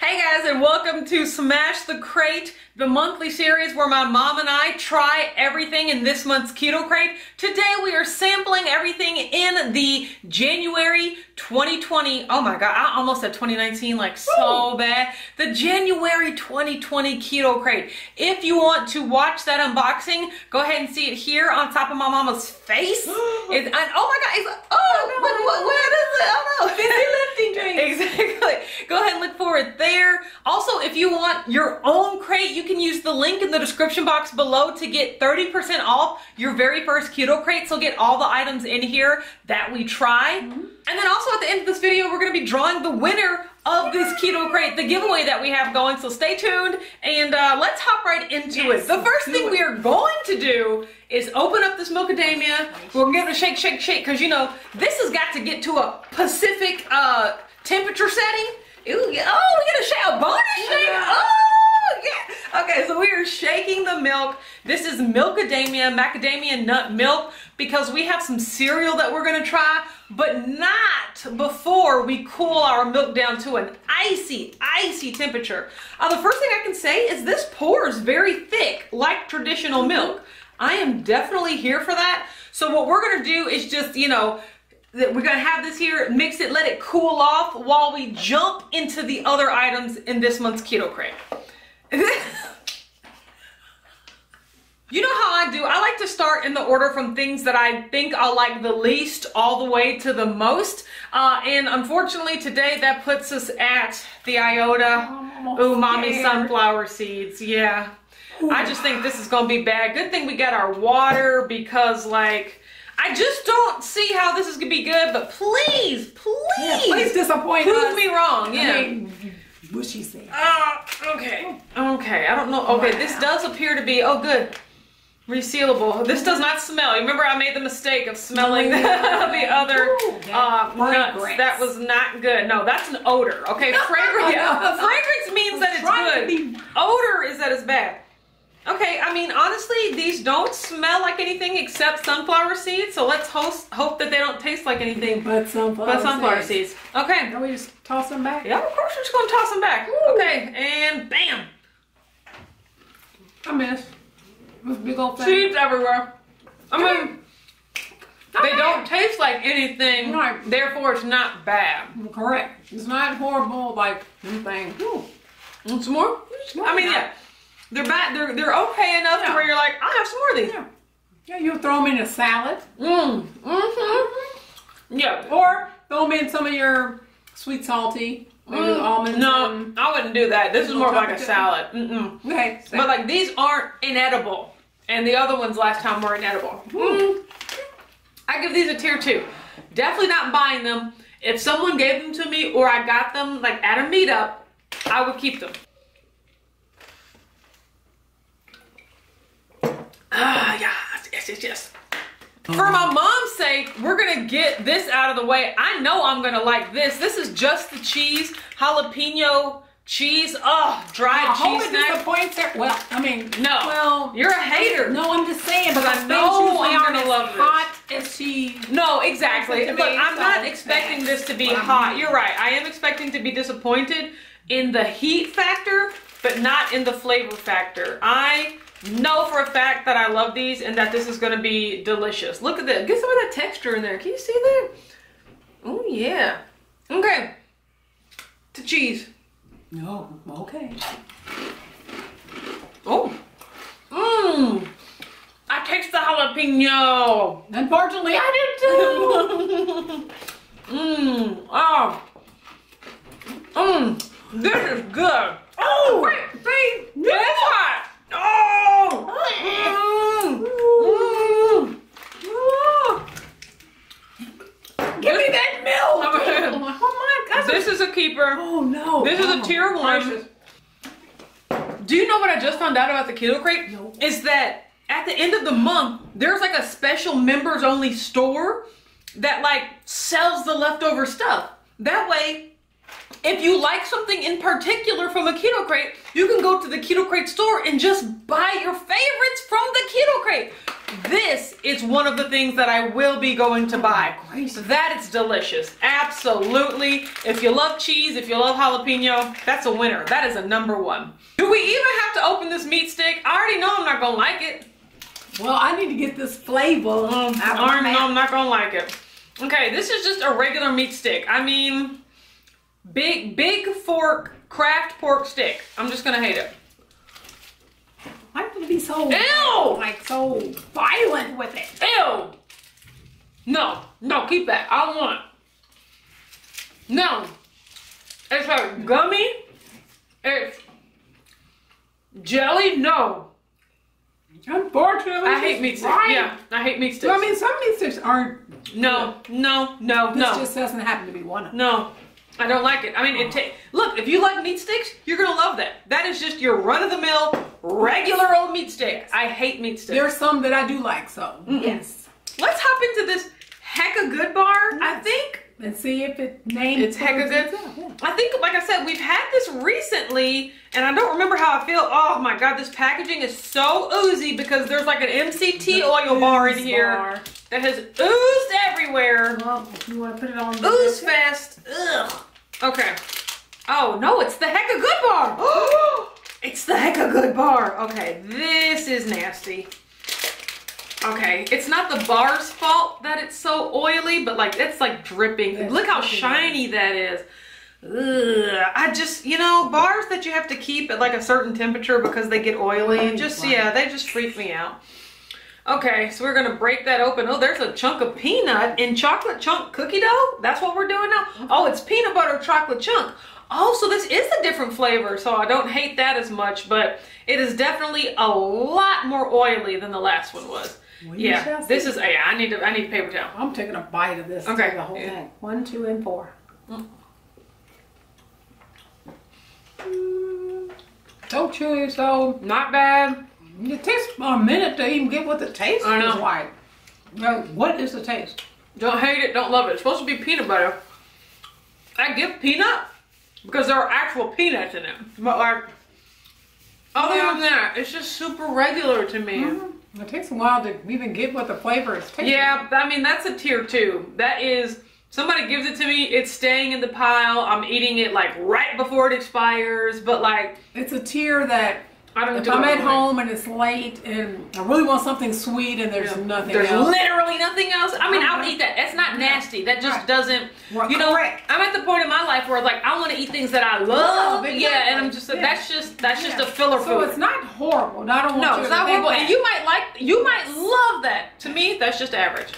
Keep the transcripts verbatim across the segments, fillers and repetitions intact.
Hey guys, and welcome to Smash the Crate, the monthly series where my mom and I try everything in this month's Keto Krate. Today we are sampling everything in the January twenty twenty, oh my god, I almost said twenty nineteen like so Ooh. bad, the January twenty twenty Keto Krate. If you want to watch that unboxing, go ahead and see it here on top of my mama's face. It's, and, oh my god, it's, oh, what, what, what is it? I don't know. Busy lifting drinks. Exactly. Go ahead and look for it there. Also, if you want your own crate, you can use the link in the description box below to get thirty percent off your very first Keto Krate. So get all the items in here that we try. Mm-hmm. And then also at the end of this video, we're going to be drawing the winner of this Keto Krate, the giveaway that we have going. So stay tuned and uh, let's hop right into yes, it. The first thing it. we are going to do is open up this Milkadamia. We're going to shake, shake, shake because, you know, this has got to get to a Pacific uh, temperature setting. Ooh, oh, we get a shake, a bonus shake. Oh, yeah. Okay, so we are shaking the milk. This is Milkadamia, Macadamia Nut Milk, because we have some cereal that we're going to try, but not before we cool our milk down to an icy, icy temperature. Uh, the first thing I can say is this pours very thick, like traditional milk. I am definitely here for that. So what we're going to do is just, you know, that we're gonna have this here, mix it, let it cool off while we jump into the other items in this month's Keto Krate. You know how I do, I like to start in the order from things that I think I like the least all the way to the most. Uh, and unfortunately today that puts us at the iota umami sunflower seeds, yeah. Ooh. I just think this is gonna be bad. Good thing we got our water because like, I just don't see how this is gonna be good, but please, please, yeah, please disappoint prove us. me wrong. Yeah. I mean, Bushy seeds. Ah, uh, okay, okay. I don't know. Okay, wow. This does appear to be. Oh, good. Resealable. This does not smell. You remember I made the mistake of smelling the, the other Ooh, uh, nuts. That was not good. No, that's an odor. Okay, fragrance. Yeah. Fragrance means that it's good. Odor is that it's bad. Okay, I mean, honestly, these don't smell like anything except sunflower seeds, so let's host, hope that they don't taste like anything but sunflower, but sunflower seeds. seeds. Okay. Can we just toss them back? Yeah, of course we're just going to toss them back. Ooh. Okay, and bam. I miss. This big old thing. Seeds everywhere. I mean, I they mean. don't taste like anything, right. Therefore it's not bad. Correct. It's not horrible like anything. Ooh. Want some more? Well, I mean, not. yeah. They're bad, they're they're okay enough yeah. to where you're like, I'll have some more of these. Yeah, yeah you'll throw them in a salad. Mm. Mm-hmm. Mm-hmm. Yeah. Or throw them in some of your sweet salty, maybe mm. almonds. No, and, I wouldn't do that. This is more like a salad. Mm-mm. Okay. Same. But like these aren't inedible. And the other ones last time were inedible. Mm. I give these a tier two. Definitely not buying them. If someone gave them to me or I got them like at a meetup, I would keep them. Ah, yes, yes, yes, yes. For my mom's sake, we're gonna get this out of the way. I know I'm gonna like this. This is just the cheese, jalapeno cheese. Oh, dried I cheese hope snack. It disappoints her. Well, I mean, no. Well, you're a hater. No, I'm just saying because I know I'm gonna love this. Hot as she. No, exactly. But I'm not expecting this to be hot. You're right. I am expecting to be disappointed in the heat factor, but not in the flavor factor. I. know for a fact that I love these and that this is going to be delicious. Look at this. Get some of that texture in there. Can you see that? Oh, yeah. Okay. To cheese. No. Okay. Oh. Mmm. I taste the jalapeno. Unfortunately, I did too. Mmm. Oh. Mmm. This is good. Oh. Great. See? This is hot. Oh! Mm. Mm. Oh. Give this, me that milk! Oh my, oh my God! This is a keeper. Oh no! This oh, is a tier one. Do you know what I just found out about the Keto Krate? No. Is that at the end of the month there's like a special members only store that like sells the leftover stuff. That way. If you like something in particular from a Keto Krate, you can go to the Keto Krate store and just buy your favorites from the Keto Krate. This is one of the things that I will be going to buy. So that is delicious. Absolutely. If you love cheese, if you love jalapeno, that's a winner. That is a number one. Do we even have to open this meat stick? I already know I'm not going to like it. Well, I need to get this flavor. Um, I already know I'm not going to like it. Okay, this is just a regular meat stick. I mean, big, big fork, Kraft pork stick. I'm just going to hate it. Why would it be so, ew, like so violent with it? Ew! No, no, keep that. I don't want it. No. It's like gummy. It's jelly. No. Unfortunately, I hate meat sticks. Right. Yeah, I hate meat sticks. Well, I mean, some meat sticks aren't. No, you know, no, no, this no. This just doesn't happen to be one of them. No. I don't like it. I mean, it ta- look, if you like meat sticks, you're going to love that. That is just your run-of-the-mill, regular old meat stick. Yes. I hate meat sticks. There's some that I do like, so. Mm-mm. Yes. Let's hop into this Hecka Good Bar, yes. I think. And see if it names it's Hecka Good. Yeah. I think, like I said, we've had this recently, and I don't remember how I feel. Oh, my God, this packaging is so oozy because there's like an M C T the oil bar in here. Bar. That has oozed everywhere. Well, if you want to put it on. Ooze fest. Ugh. Okay. Oh, no, it's the Hecka Good Bar. Oh, it's the Hecka Good Bar. Okay, this is nasty. Okay, it's not the bar's fault that it's so oily, but like, it's like dripping. That's Look how shiny nice. that is. Ugh. I just, you know, bars that you have to keep at like a certain temperature because they get oily. Just, yeah, they just freak me out. Okay, so we're gonna break that open. Oh, there's a chunk of peanut in chocolate chunk cookie dough. That's what we're doing now. Oh, it's peanut butter chocolate chunk. Oh, so this is a different flavor, so I don't hate that as much, but it is definitely a lot more oily than the last one was. Well, yeah, this is. Yeah, I need to. I need a paper towel. I'm taking a bite of this. Okay, the whole yeah. thing. One, two, and four. Mm. Mm. So chewy, so not bad. It takes a minute to even get what the taste I know. is like. Like, what is the taste? Don't hate it, don't love it. It's supposed to be peanut butter. I give peanut because there are actual peanuts in it. But like, other yeah. than that, it's just super regular to me. Mm-hmm. It takes a while to even get what the flavor is tasting. Yeah, I mean, that's a tier two. That is, somebody gives it to me, it's staying in the pile. I'm eating it like right before it expires, but like. It's a tier that. I don't if do I'm at home and it's late and I really want something sweet and there's yeah. nothing there's else. There's literally nothing else. I mean, I would eat that. That's not nasty. That just right. doesn't, right. you know, right. I'm at the point in my life where like, I want to eat things that I love. love yeah, yeah, and I'm just, yeah. that's just, that's yeah. just a filler so food. So it's not horrible. No, I don't want no, you it's not horrible. That. And you might like, you might love that. To me, that's just average.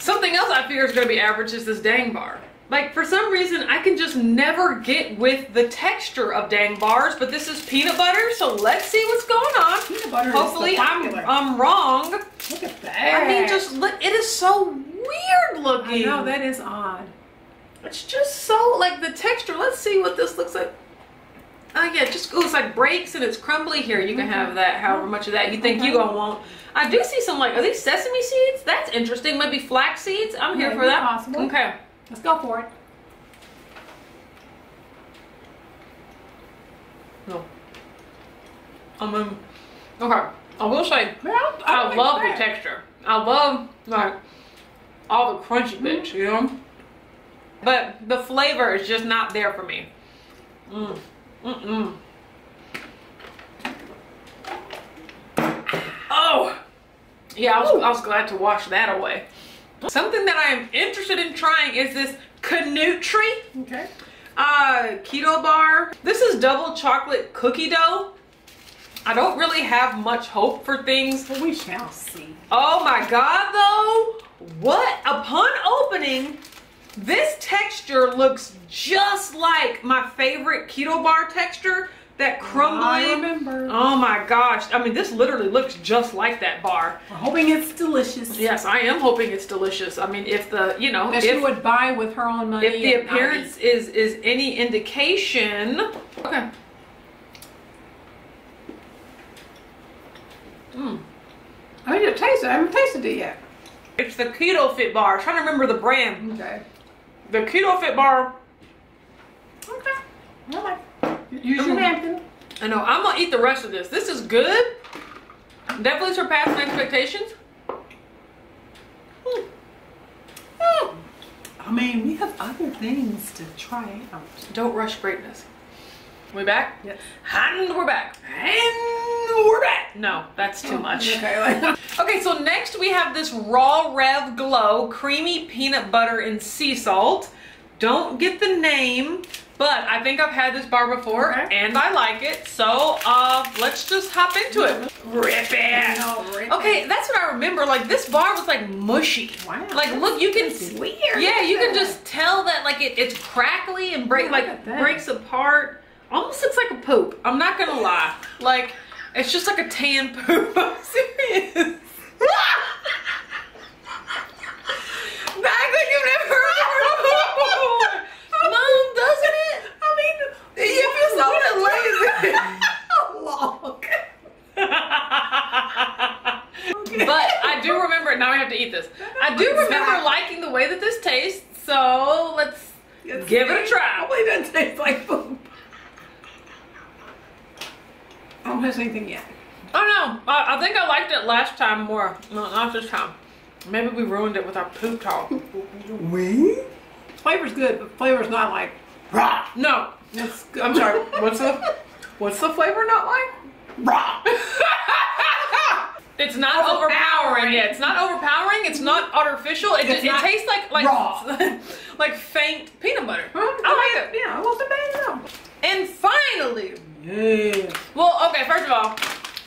Something else I figure is going to be average is this Dang bar. Like, for some reason, I can just never get with the texture of Dang bars, but this is peanut butter, so let's see what's going on. Peanut butter Hopefully, is so I'm, I'm wrong. Look at that. I mean, just look, it is so weird looking. I know, that is odd. It's just so, like, the texture. Let's see what this looks like. Oh, yeah, just, ooh, it's like breaks and it's crumbly here. You can mm-hmm. have that, however much of that you think okay. you're going to want. I do see some, like, are these sesame seeds? That's interesting. Maybe flax seeds? I'm here Maybe for that. Possible. Okay. Let's go for it. No. Um, um, okay. I will say, yeah, I, I love the texture. I love, like, all the crunchy mm-hmm. bits, you know? But the flavor is just not there for me. Mm. Mm-mm. Oh! Yeah, I was, I was glad to wash that away. Something that I am interested in trying is this Canute Treat okay. uh, Keto Bar. This is double chocolate cookie dough. I don't really have much hope for things. Well, we shall see. Oh my God, though. What? Upon opening, this texture looks just like my favorite Keto Bar texture. That crumbly. I remember. Oh my gosh. I mean, this literally looks just like that bar. We're hoping it's delicious. Yes, I am hoping it's delicious. I mean, if the, you know. That if, she would buy with her own money. If the appearance is, is any indication. Okay. Mm. I need to taste it. I haven't tasted it yet. It's the Keto Fit Bar. I'm trying to remember the brand. Okay. The Keto Fit Bar. Okay. All right. Use your napkin. I know. I'm going to eat the rest of this. This is good. Definitely surpassed my expectations. Hmm. Hmm. I mean, we have other things to try out. Don't rush greatness. We back? Yes. And we're back. And we're back. No, that's too oh, much. Okay, okay, so next we have this Raw Rev Glow Creamy Peanut Butter and Sea Salt. Don't get the name, but I think I've had this bar before, okay. and I like it. So uh, let's just hop into it. Rip it. No, rip okay, it. That's what I remember. Like this bar was like mushy. Wow. Like look, you can. Weird. Yeah, you can just tell that like it, it's crackly and break oh, like breaks apart. Almost looks like a poop. I'm not gonna lie. Like, it's just like a tan poop. I'm serious. The act like you've never heard of before. Mom, doesn't it? I mean, you feel so lazy. Log. But I do remember it. Now we have to eat this. I do remember liking the way that this tastes. So let's it's give great. it a try. Probably doesn't taste like poop. I don't taste anything yet. Oh no, I, I think I liked it last time more. No, not this time. Maybe we ruined it with our poop talk. We? Flavor's good, but flavor's not like rah. No, it's, I'm sorry. What's the what's the flavor not like? Rah. It's not overpowering. Yeah, it's not overpowering. It's not artificial. It, just, it tastes like like raw. Like faint peanut butter. Huh? I like it. Yeah, I wasn't bad enough. And finally. Yeah. Well, okay, first of all,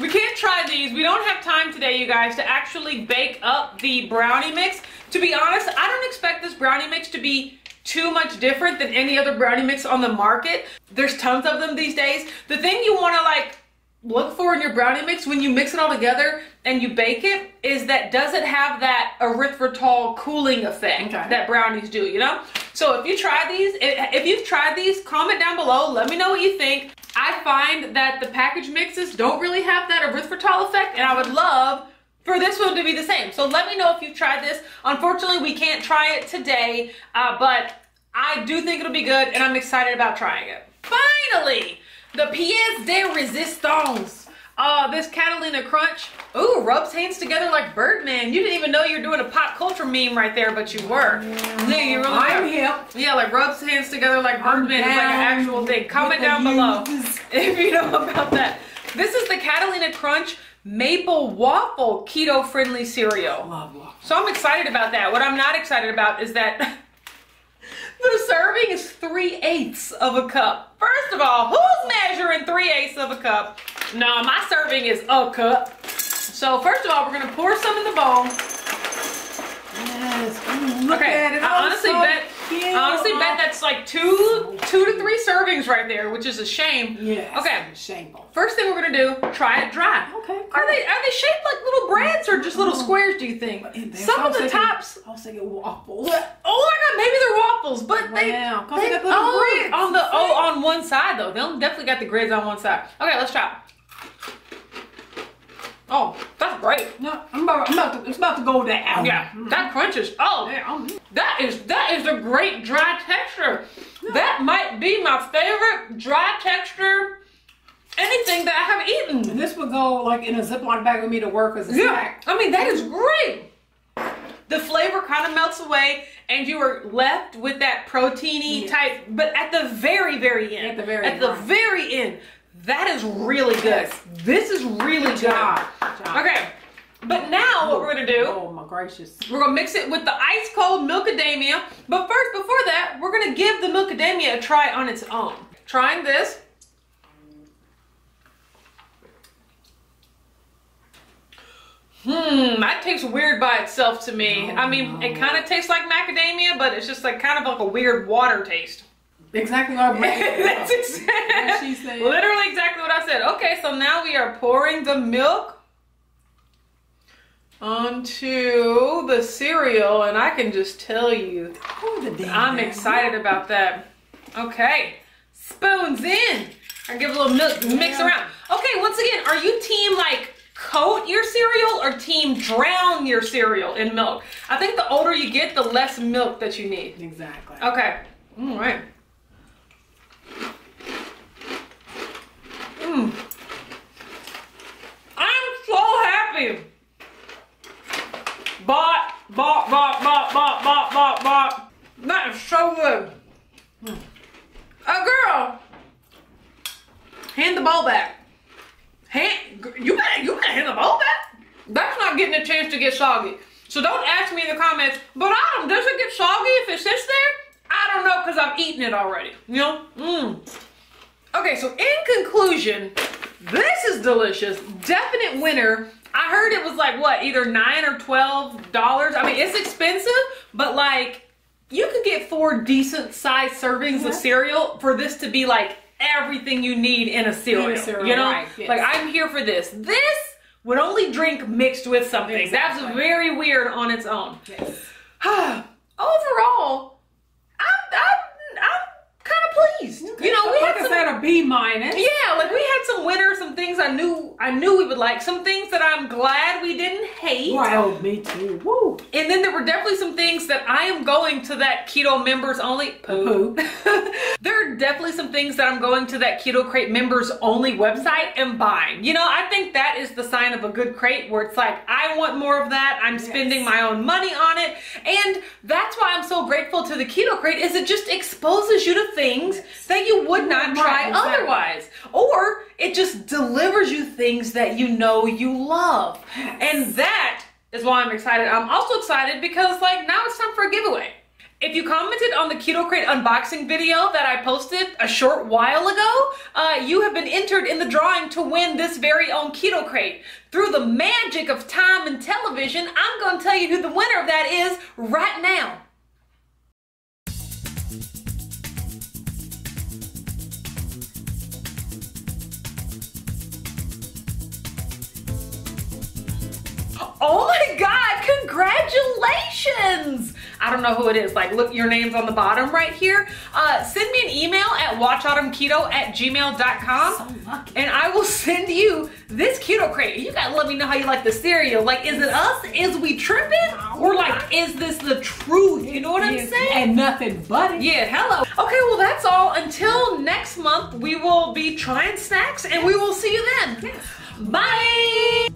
we can't try these. We don't have time today, you guys, to actually bake up the brownie mix. To be honest, I don't expect this brownie mix to be too much different than any other brownie mix on the market. There's tons of them these days. The thing you want to, like, look for in your brownie mix when you mix it all together and you bake it is that does it have that erythritol cooling effect okay. that brownies do, you know? So if you try these, if you've tried these, comment down below. Let me know what you think. I find that the package mixes don't really have that erythritol effect, and I would love for this one to be the same. So let me know if you've tried this. Unfortunately, we can't try it today, uh, but I do think it'll be good, and I'm excited about trying it. Finally, the pièce de résistance. Uh, this Catalina Crunch. Ooh, rubs hands together like Birdman. You didn't even know you were doing a pop culture meme right there, but you were. Yeah, yeah you really I'm were. Hip. Yeah, like rubs hands together like Birdman is like an actual thing. Comment down below if you know about that. This is the Catalina Crunch Maple Waffle Keto Friendly Cereal. Love waffles. So I'm excited about that. What I'm not excited about is that the serving is three eighths of a cup. First of all, who's measuring three eighths of a cup? No, my serving is a cup. So first of all, we're gonna pour some in the bowl. Yes, ooh, look okay. at it. I honestly so bet, cute. I honestly bet that's like two, two to three servings right there, which is a shame. Yeah. Okay. Shameful. First thing we're gonna do, try it dry. Okay. Cool. Are they are they shaped like little breads or just little squares? Do you think? Some I'll of the tops. I'll say waffles. Oh my God, maybe they're waffles, but wow. they, they, they got little oh, breads. on the oh on one side though. They definitely got the grids on one side. Okay, let's try it. Oh, that's great. No, I'm about, I'm about to, it's about to go down. Yeah, mm-hmm. that crunches. Oh, damn. that is that is a great dry texture. No. That might be my favorite dry texture anything that I have eaten. And this would go like in a Ziploc bag with me to work as a yeah. snack. I mean, that is great. The flavor kind of melts away, and you are left with that proteiny yes. type. But at the very, very end. At the very at end. At the very end. That is really good. Yes. This is really good. Job. Job. Okay, but now what we're gonna do, oh my gracious, we're gonna mix it with the ice cold Milkadamia. But first, before that, we're gonna give the Milkadamia a try on its own. Trying this. Hmm, that tastes weird by itself to me. Oh, I mean, no. it kind of tastes like macadamia, but it's just like kind of like a weird water taste. Exactly what I said. That's exactly what she said. Literally exactly what I said. Okay, so now we are pouring the milk onto the cereal, and I can just tell you, oh, the I'm excited about that. Okay, spoons in. I give a little milk mix yeah. around. Okay, once again, are you team like coat your cereal or team drown your cereal in milk? I think the older you get, the less milk that you need. Exactly. Okay. All right. I'm so happy ball back. Hand, you better, you better hand the ball back. That's not getting a chance to get soggy. So don't ask me in the comments, but Autumn, does it get soggy if it sits there? I don't know, because I've eaten it already. You know? Mmm. Okay, so in conclusion, this is delicious. Definite winner. I heard it was like, what, either nine or twelve dollars. I mean, it's expensive, but like, you could get four decent-sized servings mm-hmm. of cereal for this to be like everything you need in a cereal. In a cereal, you know? Right, yes. Like, I'm here for this. This would only drink mixed with something. Exactly. That's very weird on its own. Yes. Overall, I'm, I'm, I'm kind of pleased. Okay. You know, we like had some, I said, a B minus. Yeah, like we had some winners, some things I knew I knew we would like, some things that I'm glad we didn't hate. Wow, me too. Woo. And then there were definitely some things that I am going to that Keto members only. Poo. There are definitely some things that I'm going to that Keto Krate members only website and buying. You know, I think that is the sign of a good crate, where it's like, I want more of that. I'm yes. spending my own money on it. And that's why I'm so grateful to the Keto Krate, is it just exposes you to things yes. that you would not right, try exactly. otherwise. Or it just delivers you things that you know you love. Yes. And that is why I'm excited. I'm also excited because like now it's time for a giveaway. If you commented on the Keto Krate unboxing video that I posted a short while ago, uh, you have been entered in the drawing to win this very own Keto Krate. Through the magic of time and television, I'm going to tell you who the winner of that is right now. Oh my God, congratulations! I don't know who it is. Like, look, your name's on the bottom right here. Uh, send me an email at watch autumn keto at gmail dot com. So lucky. And I will send you this Keto Krate. You gotta let me know how you like the cereal. Like, is it us? Is we tripping? Or like, is this the truth? You know what I'm saying? And nothing but it. Yeah, hello. Okay, well that's all. Until next month, we will be trying snacks and we will see you then. Yes. Bye!